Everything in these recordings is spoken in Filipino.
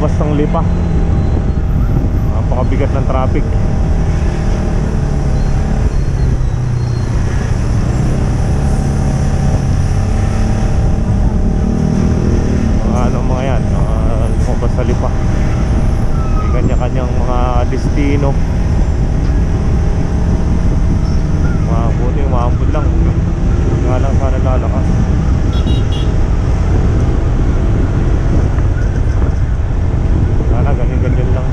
Basang Lipa. Napakabigat ng traffic. Mga yan, Basang Lipa. May kanya-kanyang mga destino. Mabuti, maambod lang. Nga lang sana lalakas. Sana ganyan-ganyan lang.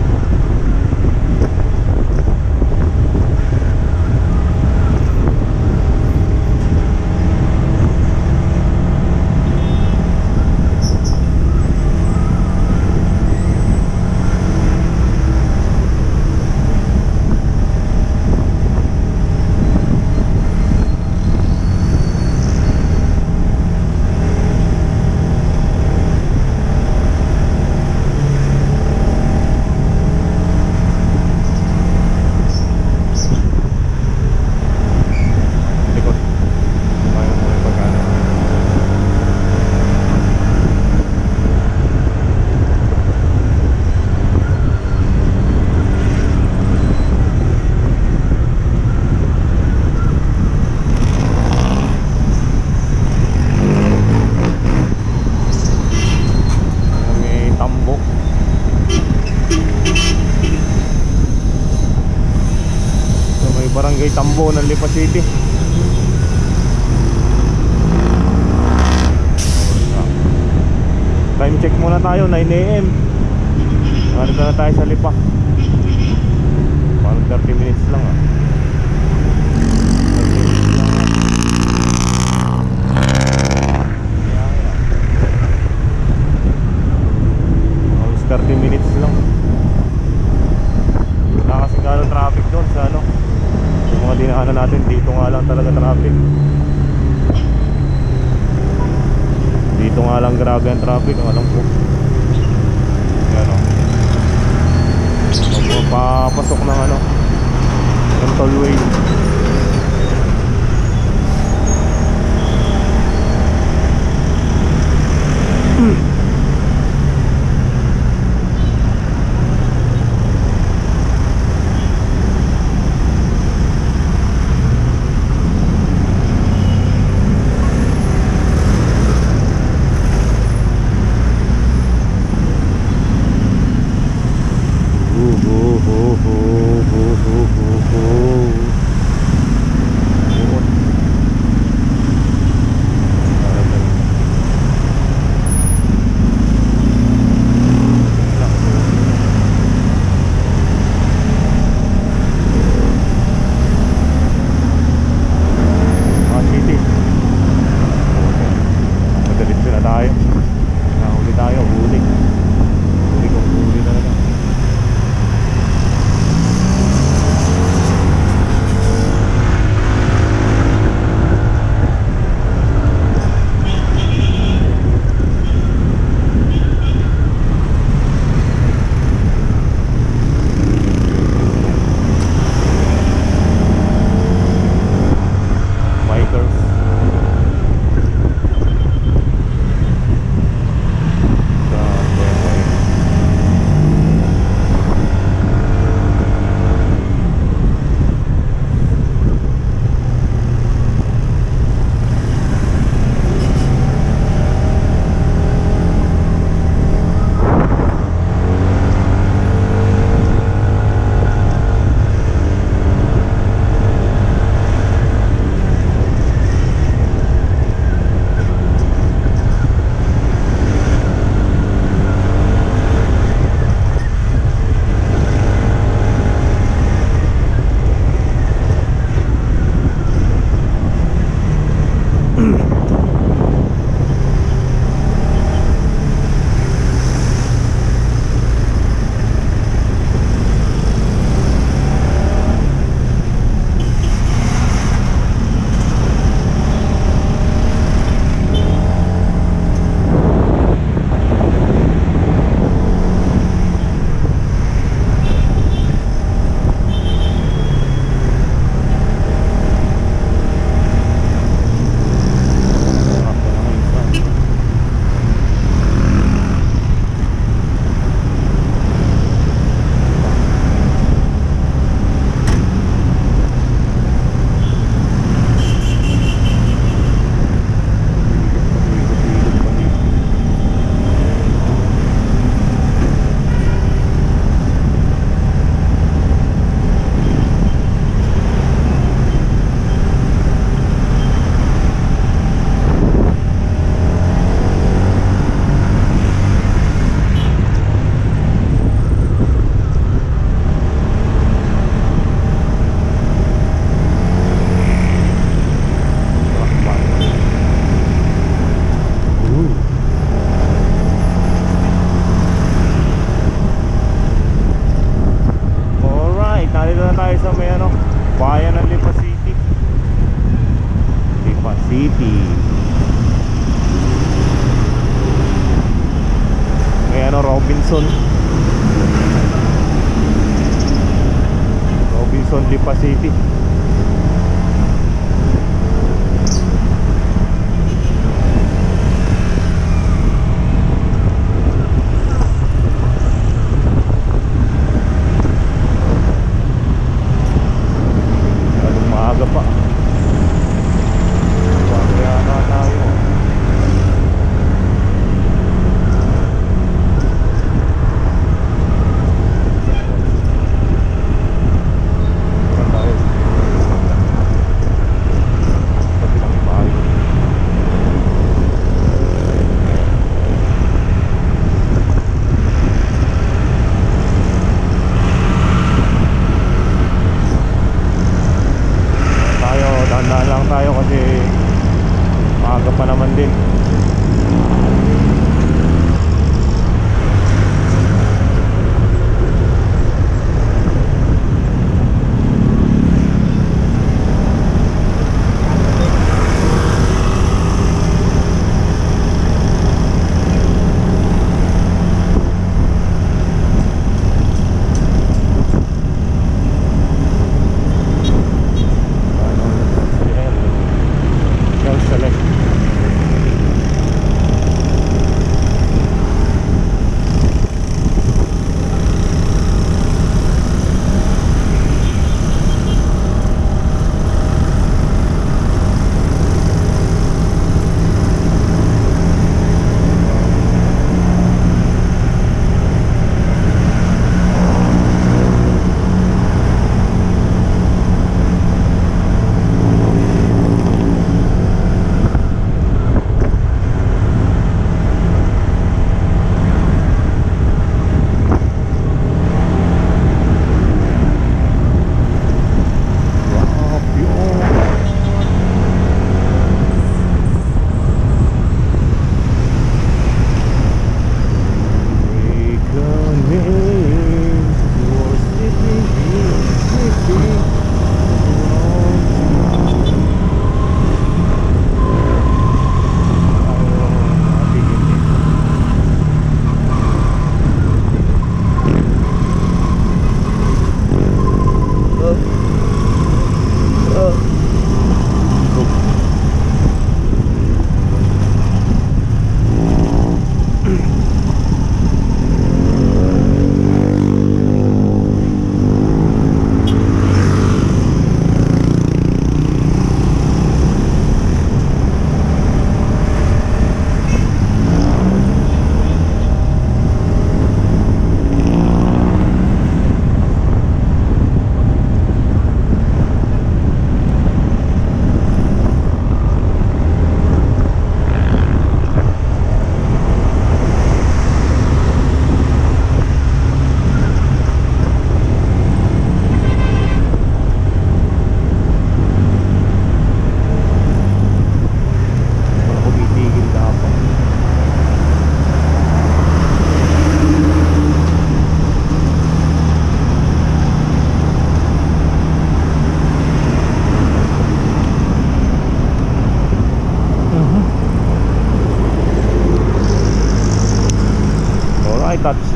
Barangay Tambo ng Lipa City. Time check muna tayo, 9 AM. Narito na tayo sa Lipa. Parang 30 minutes lang ah. Almost 30 minutes lang. Kasi gano'ng traffic doon sa ano, mga dinaanan natin dito nga lang talaga traffic. Dito nga lang grabe ang traffic, alam ko. Yan o. Papasok ng ano, ng tollway. Robinson Lipa City.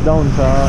Down sa